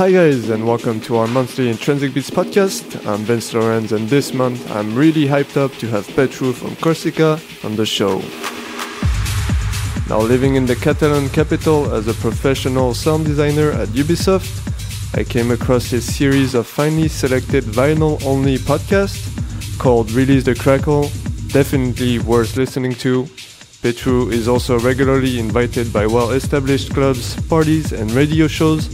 Hi guys, and welcome to our monthly Intransikbeats podcast. I'm Vince Lorenz, and this month I'm really hyped up to have Petru from Corsica on the show. Now living in the Catalan capital as a professional sound designer at Ubisoft, I came across his series of finely selected vinyl-only podcasts called Release the Krackle, definitely worth listening to. Petru is also regularly invited by well-established clubs, parties and radio shows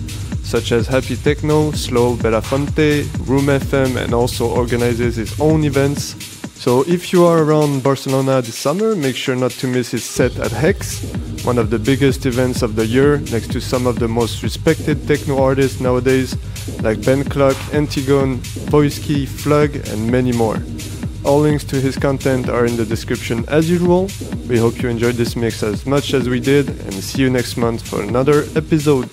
such as Happy Techno, Slow Belafonte, Room FM, and also organizes his own events. So if you are around Barcelona this summer, make sure not to miss his set at Hex, one of the biggest events of the year, next to some of the most respected techno artists nowadays like Ben Klock, Antigone, Voiski, Flug, and many more. All links to his content are in the description as usual. We hope you enjoyed this mix as much as we did, and see you next month for another episode.